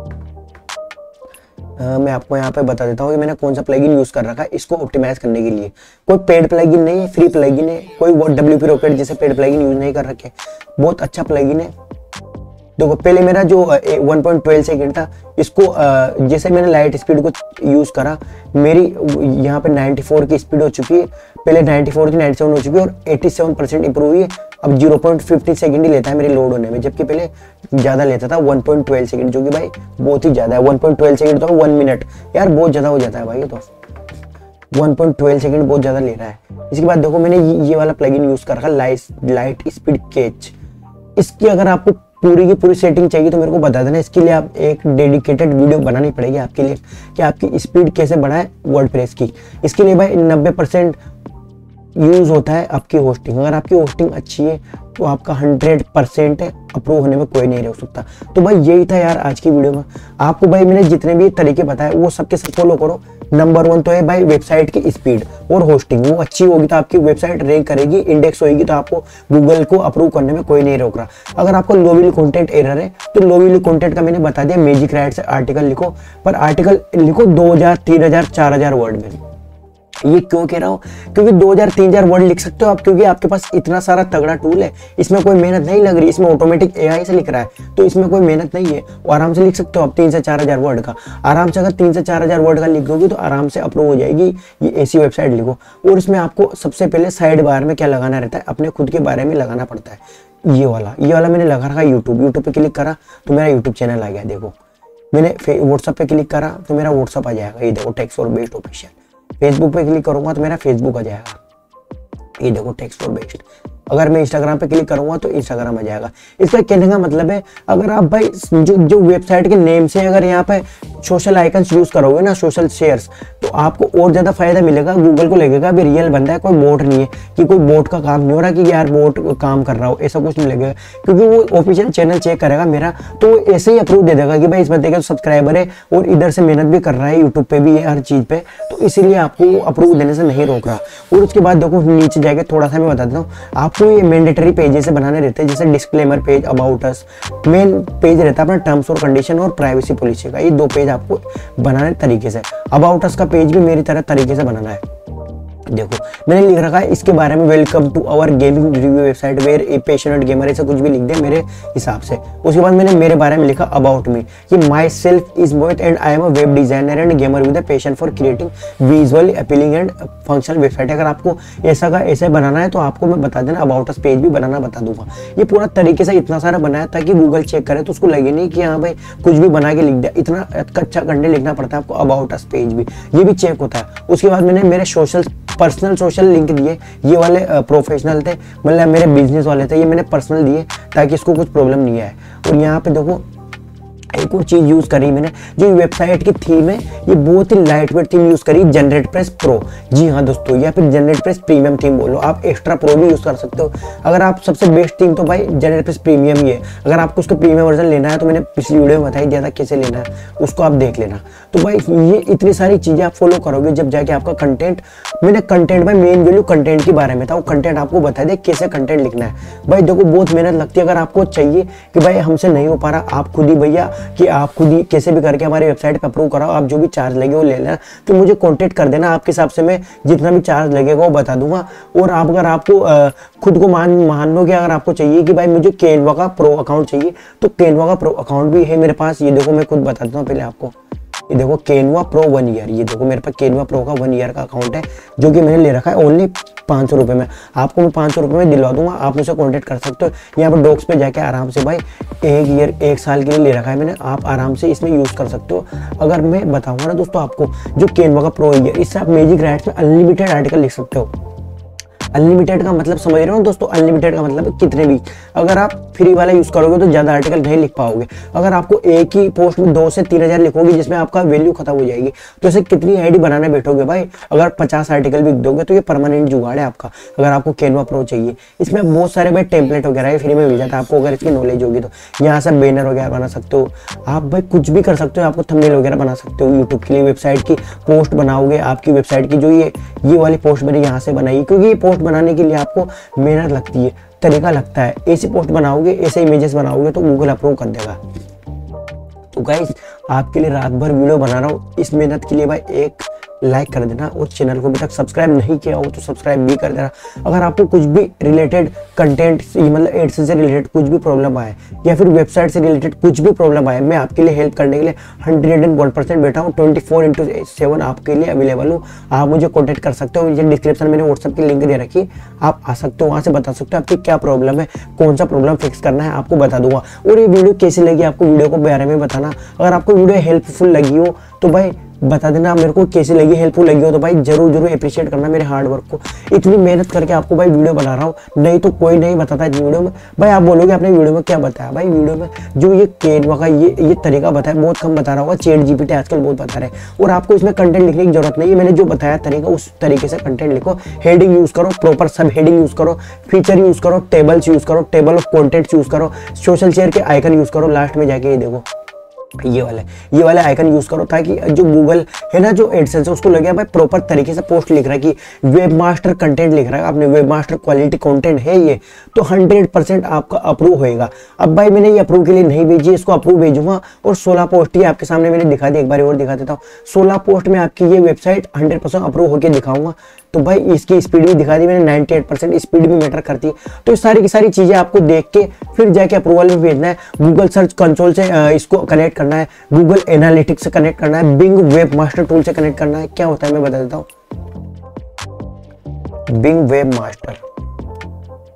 आ, मैं आपको यहाँ पे बता देता हूँ कि मैंने कौन सा प्लगइन यूज कर रखा है इसको ऑप्टिमाइज करने के लिए। कोई पेड प्लगइन नहीं है, फ्री प्लगइन है, कोई डब्ल्यूपी रॉकेट जैसे पेड प्लगइन यूज नहीं कर रखे, बहुत अच्छा प्लगइन है। देखो पहले मेरा जो one point one two second था, इसको जैसे मैंने लाइट स्पीड को यूज़ करा, मेरी यहाँ पे चौरानवे की स्पीड हो चुकी है, पहले चौरानवे की सत्तानवे हो चुकी है और सत्तासी परसेंट इंप्रूव हुई है। अब zero point one five second ही लेता है मेरे लोड होने में, जबकि पहले ज़्यादा लेता था one point one two second, जो कि भाई बहुत ही ज़्यादा है। One point one two second तो वन मिनट यार बहुत ज़्यादा हो जाता है भाई, ये तो one point one two second बहुत ज़्यादा ले रहा है। इसके बाद देखो मैंने ये वाला प्लगइन यूज़ कर रखा लाइट लाइट स्पीड कैच। इसकी अगर आपको पूरी की पूरी सेटिंग चाहिए तो मेरे को बता देना, इसके लिए आप एक डेडिकेटेड वीडियो बनानी पड़ेगी आपके लिए कि आपकी स्पीड कैसे बढ़ाए वर्डप्रेस की। इसके लिए भाई नब्बे परसेंट यूज़ होता है आपकी होस्टिंग। अगर आपकी होस्टिंग अच्छी है तो आपका हंड्रेड परसेंट अप्रूव होने में कोई नहीं रह सकता। तो भाई यही था यार आज की वीडियो में, आपको भाई मैंने जितने भी तरीके बताए वो सबके सब फॉलो करो। नंबर वन तो है भाई वेबसाइट की स्पीड और होस्टिंग, वो अच्छी होगी तो आपकी वेबसाइट रैंक करेगी, इंडेक्स होगी तो आपको गूगल को अप्रूव करने में कोई नहीं रोक रहा। अगर आपको लो वैल्यू कंटेंट एरर है तो लो वैल्यू कंटेंट का मैंने बता दिया, मैजिक राइट से आर्टिकल लिखो, पर आर्टिकल लिखो दो हज़ार तीन हज़ार चार हज़ार वर्ड में। ये क्यों कह रहा हूँ, क्योंकि दो हज़ार तीन हज़ार वर्ड लिख सकते हो आप, क्योंकि आपके पास इतना सारा तगड़ा टूल है, इसमें कोई मेहनत नहीं लग रही, इसमें ऑटोमेटिक एआई से लिख रहा है तो इसमें कोई मेहनत नहीं है, आराम से लिख सकते हो आप तीन से चार हज़ार वर्ड का आराम से। अगर तीन से चार हज़ार वर्ड का लिख दोगे तो आराम से अप्रूव हो जाएगी। ये ऐसी वेबसाइट लिखो, और इसमें आपको सबसे पहले साइड बार में क्या लगाना रहता है, अपने खुद के बारे में लगाना पड़ता है। ये वाला ये वाला मैंने लगा रखा है यूट्यूब, यूट्यूब पर क्लिक करा तो मेरा यूट्यूब चैनल आ गया। देखो मैंने व्हाट्सअप पर क्लिक करा तो मेरा व्हाट्सअप आ जाएगा, ये देखो techs four best official. Facebook पे क्लिक करूंगा तो मेरा फेसबुक आ जाएगा, ये देखो टेक्स फोर बेस्ट। अगर मैं इंस्टाग्राम पे क्लिक करूंगा तो इंस्टाग्राम आ जाएगा। इसका कहने का मतलब है अगर आप भाई जो जो वेबसाइट के नेम से अगर यहाँ पे सोशल आइकन्स यूज करोगे ना, सोशल शेयर्स, तो आपको और ज़्यादा फायदा मिलेगा। गूगल को लगेगा भी रियल बंदा है, कोई बोट नहीं है, कि कोई बोट का काम नहीं हो रहा कि यार बोट काम कर रहा हो, ऐसा कुछ नहीं लगेगा, क्योंकि वो ऑफिशियल चैनल चेक करेगा मेरा तो वो ऐसे ही अप्रूव दे देगा कि भाई इस बंदे का सब्सक्राइबर है और इधर से मेहनत भी कर रहा है यूट्यूब पर भी, हर चीज़ पर, तो इसीलिए आपको अप्रूव देने से नहीं रोक रहा। और उसके बाद देखो नीचे जाके थोड़ा सा मैं बता देता हूँ आपको, ये मैंडेटरी पेजेस बनाने रहते हैं, जैसे disclaimer page, about us, main page रहता है अपना टर्म्स और कंडीशन और प्राइवेसी पॉलिसी का, ये दो पेज आपको बनाने तरीके से। अबाउट अस का पेज भी मेरी तरह तरीके से बनाना है। देखो मैंने लिख रखा है इसके बारे में, welcome to our gaming review website where a passionate gamer, ऐसा कुछ भी लिख दे मेरे हिसाब से। उसके बाद मैंने मेरे बारे में लिखा अबाउट मी, कि myself is Mohit and I am a web designer and gamer with a passion for creating visually appealing and functional website. अगर आपको ऐसा का ऐसा बनाना है तो आपको मैं बता देना, अबाउट अस पेज भी बनाना बता दूंगा। ये पूरा तरीके से इतना सारा बनाया ताकि गूगल चेक करे तो उसको लगे नहीं कि हाँ भाई कुछ भी बना के लिख दिया, इतना कच्चा कंटेंट लिखना पड़ता है आपको। अबाउट अस पेज भी ये भी चेक होता है। उसके बाद मैंने मेरे सोशल पर्सनल सोशल लिंक दिए, ये वाले प्रोफेशनल थे, मतलब मेरे बिजनेस वाले थे, ये मैंने पर्सनल दिए ताकि इसको कुछ प्रॉब्लम नहीं आए। और यहाँ पे देखो एक और चीज़ यूज़ करी मैंने, जो वेबसाइट की थीम है ये बहुत ही लाइट वेट थीम यूज़ करी, जनरेटप्रेस प्रो। जी हाँ दोस्तों, या फिर जनरेटप्रेस प्रीमियम थीम बोलो आप, एक्स्ट्रा प्रो भी यूज़ कर सकते हो। अगर आप सबसे बेस्ट थीम तो भाई जनरेटप्रेस प्रीमियम ही है। अगर आपको उसका प्रीमियम वर्जन लेना है तो मैंने पिछली वीडियो में बता ही दिया था कैसे लेना है, उसको आप देख लेना। तो भाई ये इतनी सारी चीज़ें आप फॉलो करोगे जब जाके आपका कंटेंट, मैंने कंटेंट भाई मेन वैल्यू कंटेंट के बारे में था, वो कंटेंट आपको बता दिया कैसे कंटेंट लिखना है। भाई देखो बहुत मेहनत लगती है, अगर आपको चाहिए कि भाई हमसे नहीं हो पा रहा, आप खुद ही भैया कि आप खुद ही कैसे भी करके हमारी वेबसाइट पर अप्रूव कराओ, आप जो भी चार्ज लगे वो ले लेना, तो मुझे कॉन्टेक्ट कर देना, आपके हिसाब से मैं जितना भी चार्ज लगेगा वो बता दूंगा। और आप अगर आपको आ, खुद को मान मान लो कि अगर आपको चाहिए कि भाई मुझे कैनवा का प्रो अकाउंट चाहिए, तो कैनवा का प्रो अकाउंट भी है मेरे पास। ये देखो मैं खुद बताता हूँ पहले आपको, ये देखो कैनवा प्रो वन ईयर, ये देखो मेरे पास कैनवा प्रो का वन ईयर का अकाउंट है जो कि मैंने ले रखा है ओनली पाँच सौ रुपये में। आपको मैं पाँच सौ रुपये में दिलवा दूंगा, आप मुझसे कांटेक्ट कर सकते हो। यहाँ पर डॉक्स पे जाके आराम से भाई एक ईयर एक साल के लिए ले रखा है मैंने, आप आराम से इसमें यूज़ कर सकते हो। अगर मैं बताऊँगा ना दोस्तों आपको, जो कैनवा का प्रो ईयर, इससे आप मैजिक राइट्स में अनलिमिटेड आर्टिकल लिख सकते हो। अनलिमिटेड का मतलब समझ रहे हो दोस्तों, अनलिमिटेड का मतलब कितने भी, अगर आप फ्री वाला यूज़ करोगे तो ज़्यादा आर्टिकल नहीं लिख पाओगे। अगर आपको एक ही पोस्ट में दो से तीन हज़ार लिखोगे जिसमें आपका वैल्यू खत्म हो जाएगी, तो ऐसे कितनी आईडी बनाने बैठोगे भाई। अगर पचास आर्टिकल भी दोगे तो ये परमानेंट जुगाड़ है आपका। अगर आपको कैनवा प्रो चाहिए, इसमें बहुत सारे भाई टेम्पलेट वगैरह ये फ्री में मिल जाता है आपको, अगर इसकी नॉलेज होगी तो। यहाँ से बैनर वगैरह बना सकते हो आप भाई, कुछ भी कर सकते हो, आपको थंबनेल वगैरह बना सकते हो यूट्यूब के लिए, वेबसाइट की पोस्ट बनाओगे आपकी वेबसाइट की। जो ये ये वाली पोस्ट मैंने यहाँ से बनाई, क्योंकि ये पोस्ट बनाने के लिए आपको मेहनत लगती है, तरीका लगता है। ऐसी पोस्ट बनाओगे, ऐसे इमेजेस बनाओगे तो गूगल अप्रूव कर देगा। तो गाइस आपके लिए रात भर वीडियो बना रहा हूँ, इस मेहनत के लिए भाई एक लाइक कर देना, और चैनल को अभी तक सब्सक्राइब नहीं किया हो तो सब्सक्राइब भी कर देना। अगर आपको कुछ भी रिलेटेड कंटेंट, मतलब एडसेंस से रिलेटेड कुछ भी प्रॉब्लम आए या फिर वेबसाइट से रिलेटेड कुछ भी प्रॉब्लम आए, मैं आपके लिए हेल्प करने के लिए हंड्रेड एंड वन परसेंट बैठा हूँ, ट्वेंटी फोर इंटू सेवन आपके लिए अवेलेबल हूँ। आप मुझे कॉन्टैक्ट कर सकते हो, मुझे डिस्क्रिप्शन मैंने व्हाट्सअप की लिंक दे रखी, आप आ सकते हो, वहाँ से बता सकते हो आपकी क्या प्रॉब्लम है, कौन सा प्रॉब्लम फिक्स करना है आपको बता दूंगा। और ये वीडियो कैसी लगी आपको, वीडियो को बारे में बताना। अगर आपको वीडियो हेल्पफुल लगी हो तो भाई बता देना मेरे को कैसी लगी, हेल्पफुल लगी हो तो भाई जरूर जरूर अप्रिशिएट करना मेरे हार्ड वर्क को। इतनी मेहनत करके आपको भाई वीडियो बना रहा हूँ, नहीं तो कोई नहीं बताता इस वीडियो में। भाई आप बोलोगे अपने वीडियो में क्या बताया, भाई वीडियो में जो ये कैनवा का ये ये तरीका बताया बहुत कम बता रहा होगा, चैट जी पी टी आजकल बहुत बता रहे हैं। और आपको इसमें कंटेंट लिखने की जरूरत नहीं है, मैंने जो बताया तरीका उस तरीके से कंटेंट लिखो, हेडिंग यूज़ करो, प्रॉपर सब हेडिंग यूज़ करो, फीचर यूज़ करो, टेबल्स यूज़ करो, टेबल ऑफ कॉन्टेंट्स यूज़ करो, सोशल शेयर के आइकन यूज़ करो, लास्ट में जाके ये देखो ये वाला ये वाला आइकन यूज करो ताकि जो गूगल है ना, जो एडसेंस है उसको लगे भाई प्रॉपर तरीके से पोस्ट लिख रहा है कि वेब मास्टर कंटेंट लिख रहा है, आपने वेब मास्टर क्वालिटी कंटेंट है ये, तो हंड्रेड परसेंट आपका अप्रूव होएगा। अब भाई मैंने ये अप्रूव के लिए नहीं भेजी, इसको अप्रूव भेजूंगा और सोलह पोस्ट ये आपके सामने मैंने दिखा दी, एक बार और दिखा देता हूँ। सोलह पोस्ट में आपकी ये वेबसाइट हंड्रेड परसेंट अप्रूव होकर दिखाऊंगा। तो भाई इसकी स्पीड भी दिखा दी मैंने, नाइन्टी एट परसेंट स्पीड भी मैटर करती है। तो सारी की सारी चीज़ें आपको देख के फिर जाके अप्रूवल में भेजना है। गूगल सर्च कंसोल से इसको कनेक्ट करना है, गूगल एनालिटिक्स से कनेक्ट करना है, बिंग वेब मास्टर टूल से कनेक्ट करना है। क्या होता है मैं बता देता हूँ, बिंग वेब मास्टर,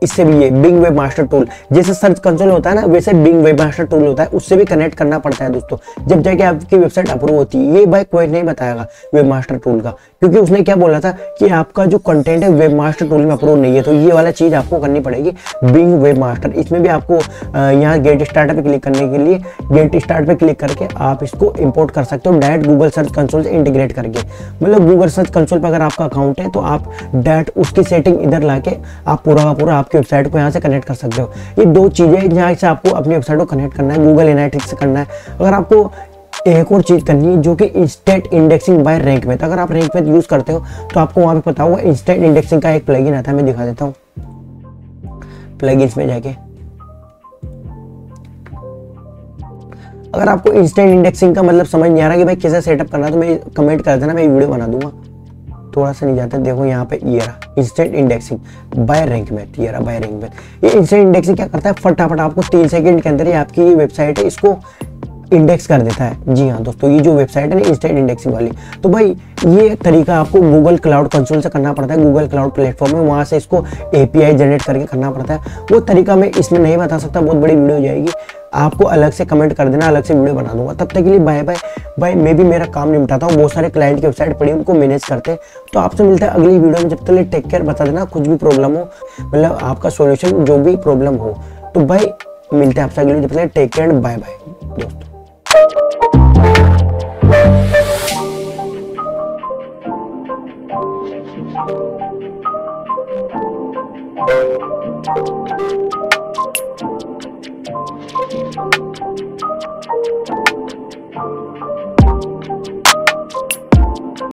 इससे भी ये बिंग वेब मास्टर टूल जैसे सर्च कंसोल होता है ना, वैसे बिंग वेब मास्टर टूल होता है, उससे भी कनेक्ट करना पड़ता है दोस्तों, जब जाके आपकी वेबसाइट अप्रूव होती है। ये भाई कोई नहीं बताएगा वेब मास्टर टूल का, क्योंकि उसने क्या बोला था कि आपका जो कंटेंट है वेब मास्टर टूल में अप्रूव नहीं है, तो ये वाला चीज़ आपको करनी पड़ेगी बिंग वेब मास्टर। इसमें भी आपको यहाँ गेट स्टार्ट पर क्लिक करने के लिए, गेट स्टार्ट पर क्लिक करके आप इसको इम्पोर्ट कर सकते हो डायरेक्ट गूगल सर्च कंसोल से इंटीग्रेट करके। मतलब गूगल सर्च कंसोल पर अगर आपका अकाउंट है तो आप डायरेक्ट उसकी सेटिंग इधर ला के आप पूरा का पूरा आपकी वेबसाइट को यहाँ से कनेक्ट कर सकते हो। ये दो चीज़ें जहाँ से आपको अपनी वेबसाइट को कनेक्ट करना है, गूगल एनालिटिक्स से करना है। अगर आपको एक और चीज़ करनी है जो कि instant indexing by Rank Math, अगर आप रैंक मैथ यूज़ करते हो तो आपको वहाँ पे पता होगा इंस्टेंट इंडेक्सिंग का एक प्लगइन आता है, मैं दिखा देता हूँ। प्लगइन्स में जाके अगर आपको इंस्टेंट इंडेक्सिंग का मतलब समझ नहीं आ रहा कि भाई कैसे सेटअप करना, तो मैं कमेंट कर देना, मैं वीडियो बना दूंगा। थोड़ा सा नहीं जाता, देखो यहाँ पे ये रहा instant indexing by Rank Math, ये रहा बाय रैंक मैथ। ये इंस्टेंट इंडेक्सिंग क्या करता है, फटाफट आपको तीन सेकंड के अंदर ही आपकी ये वेबसाइट है इसको इंडेक्स कर देता है। जी हाँ दोस्तों, ये जो वेबसाइट है ना इंस्टेंट इंडेक्सिंग वाली, तो भाई ये तरीका आपको गूगल क्लाउड कंसोल से करना पड़ता है, गूगल क्लाउड प्लेटफॉर्म में, वहाँ से इसको एपीआई जनरेट करके करना पड़ता है। वो तरीका मैं इसमें नहीं बता सकता, बहुत बड़ी वीडियो हो जाएगी, आपको अलग से कमेंट कर देना, अलग से वीडियो बना दूंगा। तब तक के लिए बाय बाय। भाई मैं भी मेरा काम निपटाता हूँ, बहुत सारे क्लाइंट की वेबसाइट पड़ी उनको मैनेज करते हैं। तो आपसे मिलता है अगली वीडियो में, जब तक लिए टेक केयर। बता देना कुछ भी प्रॉब्लम हो, मतलब आपका सोल्यूशन जो भी प्रॉब्लम हो। तो भाई मिलते हैं आपसे अगली वीडियो, जब तक टेक केयर, बाय बाय दोस्तों।